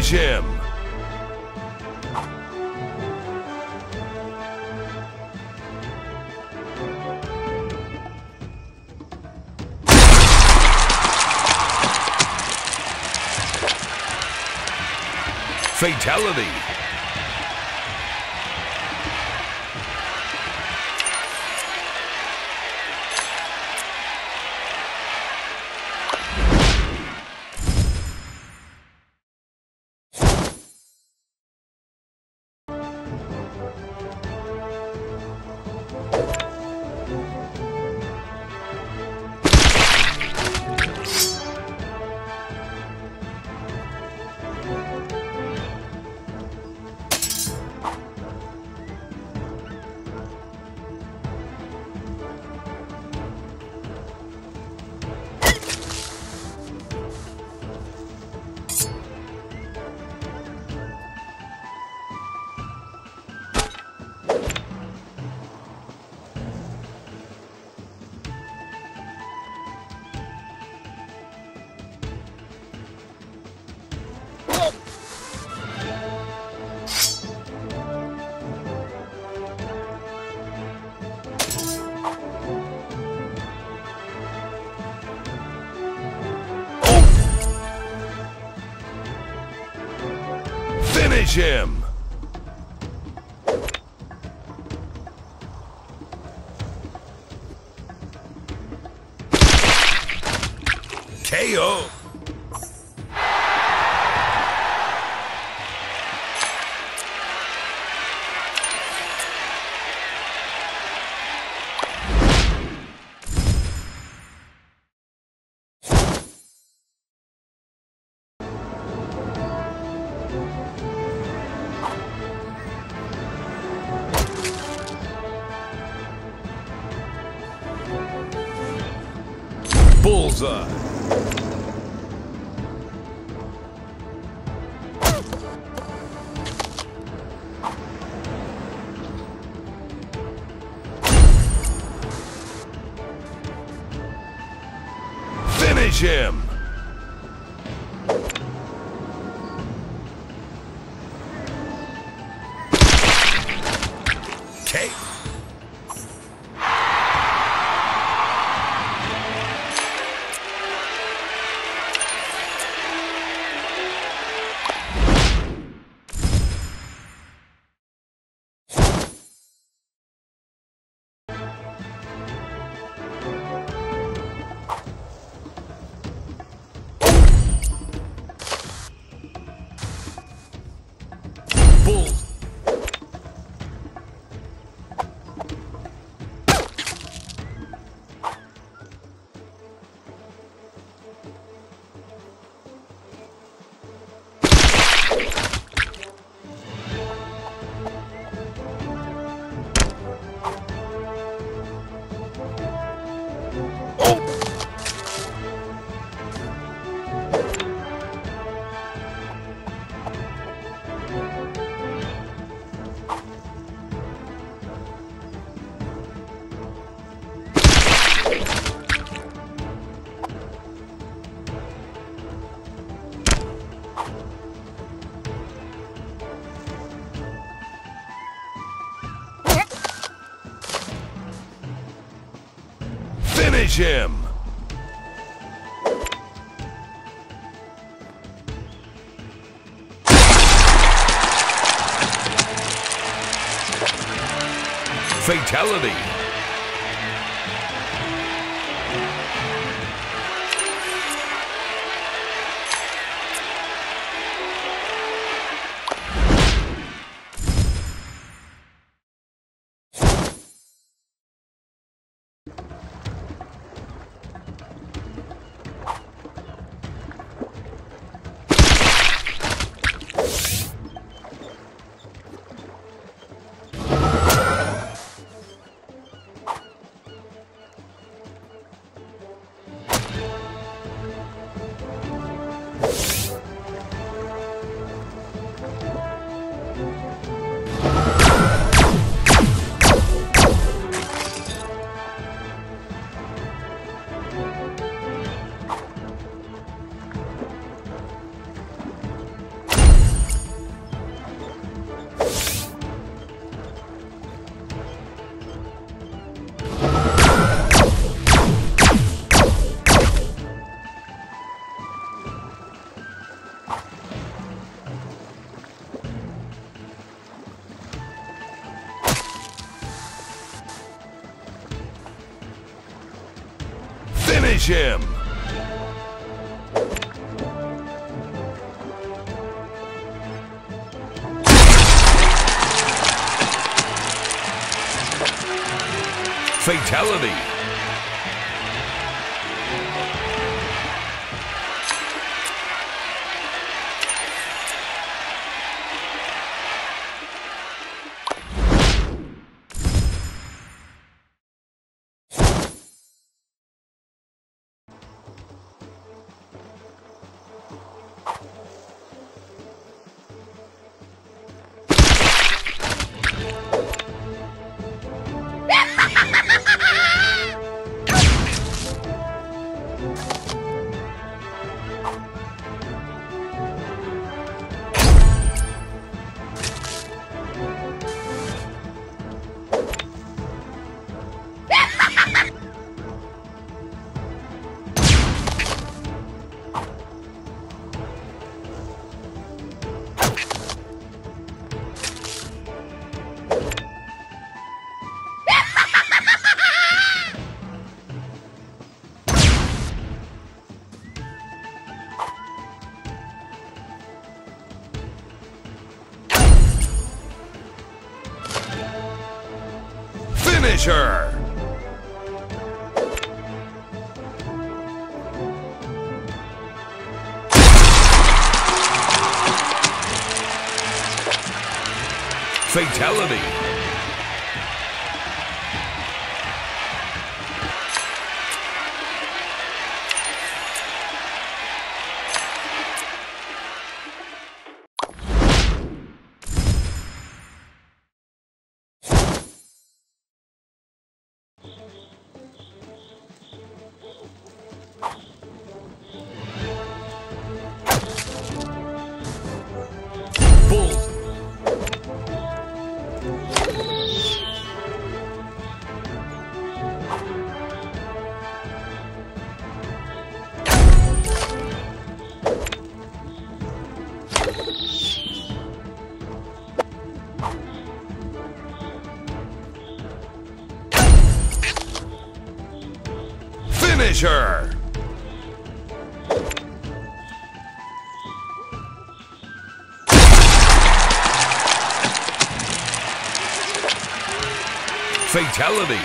Engage him! Fatality! Finish him! KO! Bullseye. Finish him. Finish him! Fatality! Мечем! Fatality! Finisher! Fatality! Finisher! Fatality!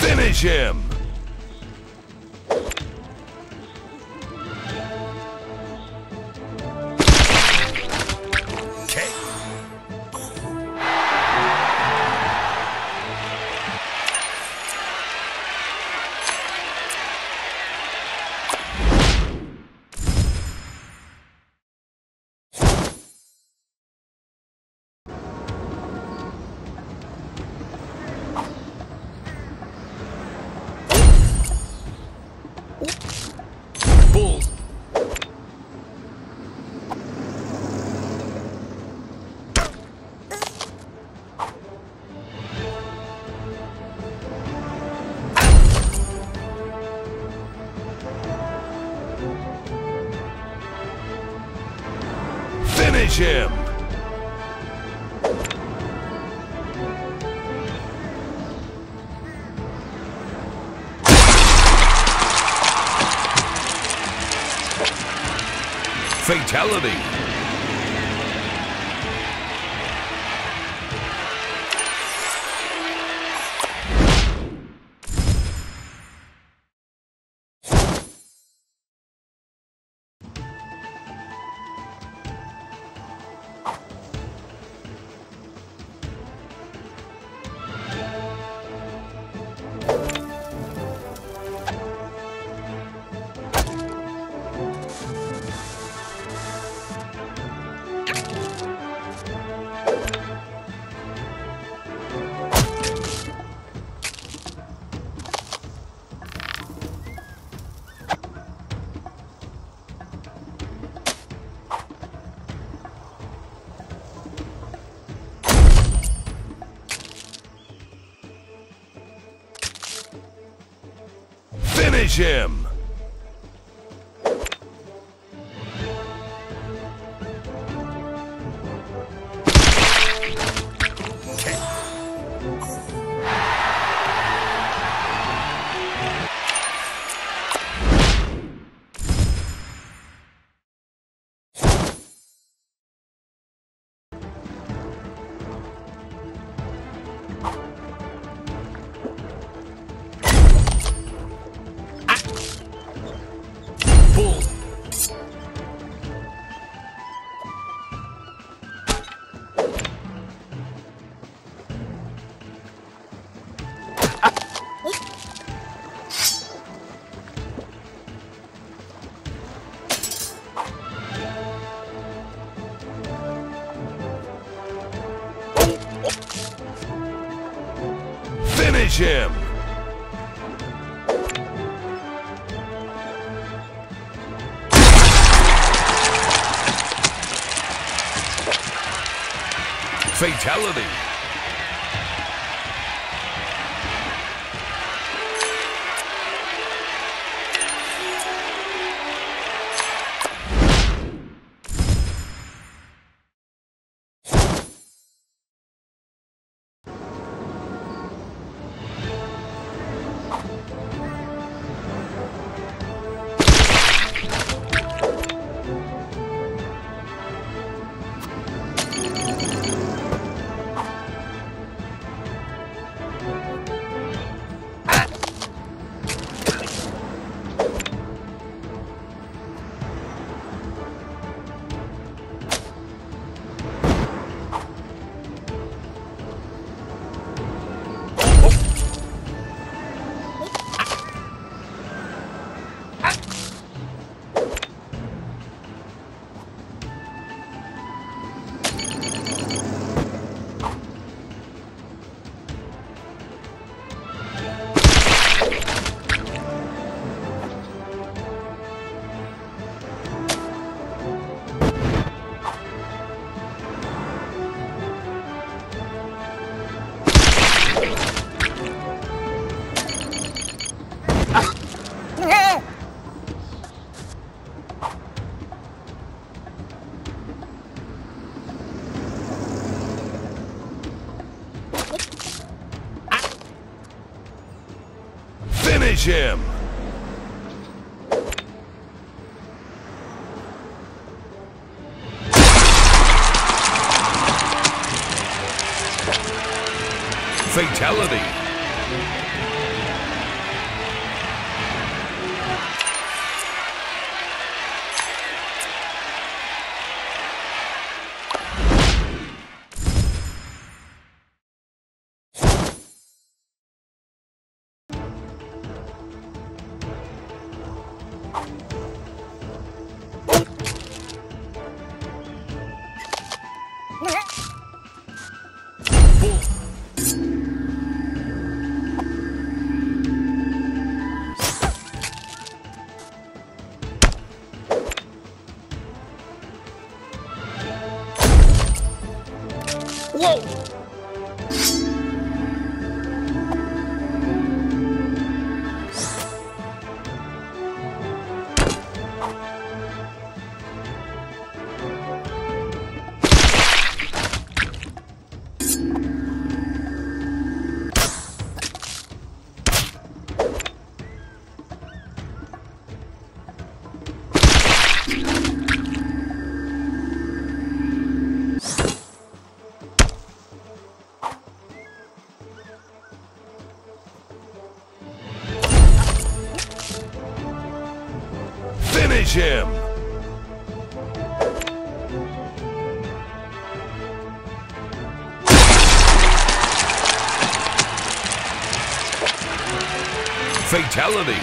Finish him! Okay. Finish him! fatality. Finish him! Finish him! Fatality! Finish him! Fatality! Engage him! Fatality!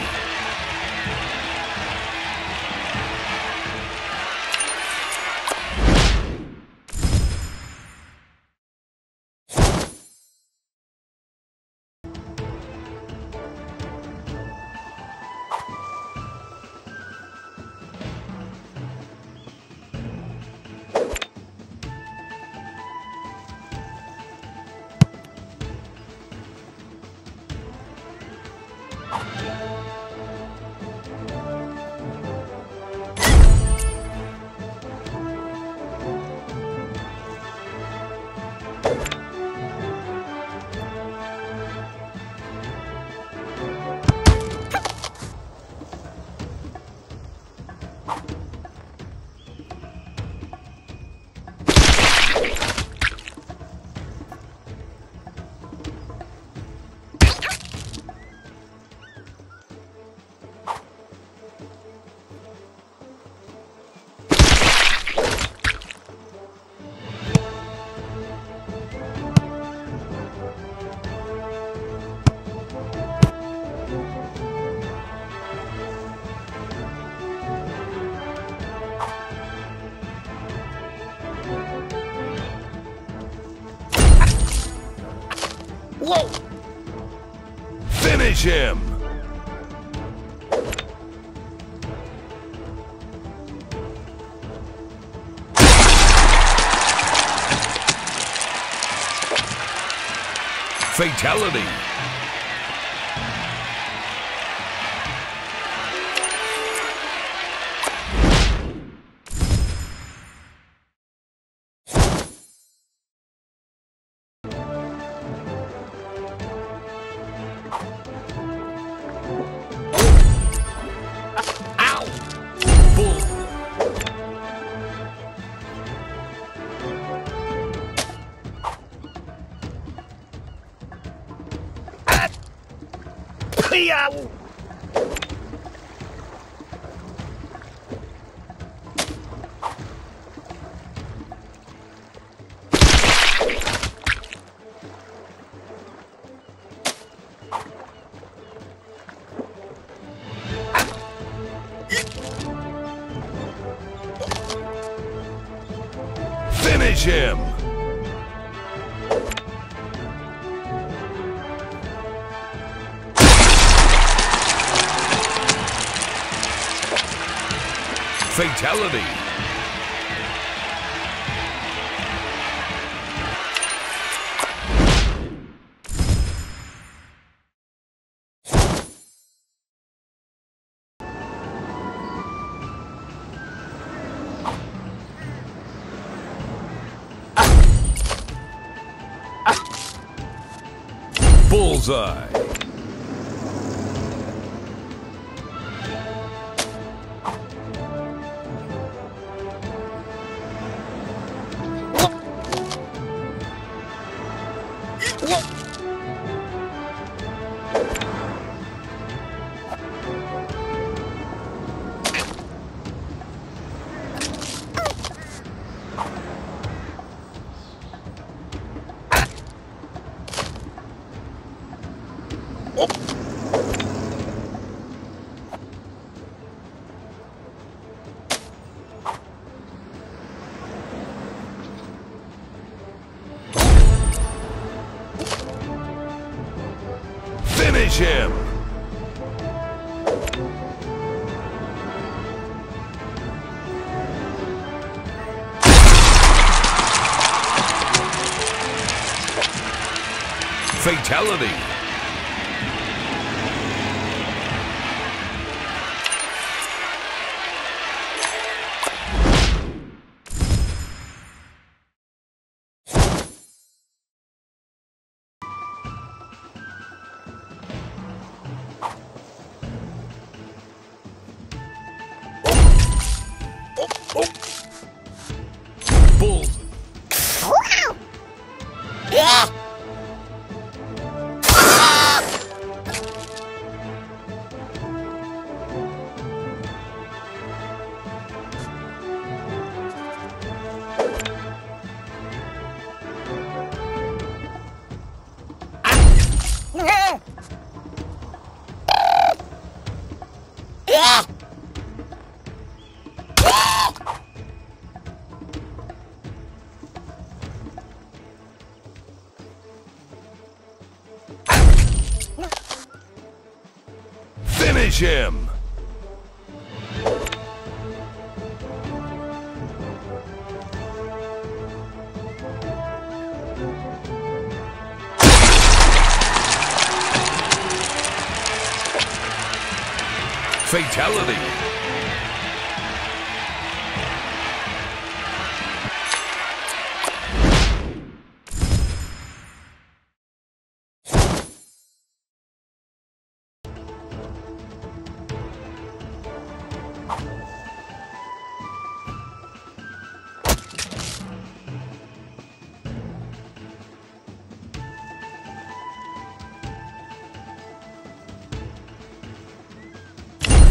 Whoa! Finish him! Fatality! Finish him! Fatality! Bullseye! Finish him! Fatality! Finish him. Fatality.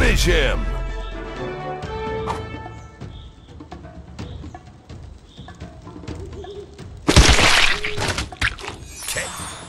Finish him! Okay.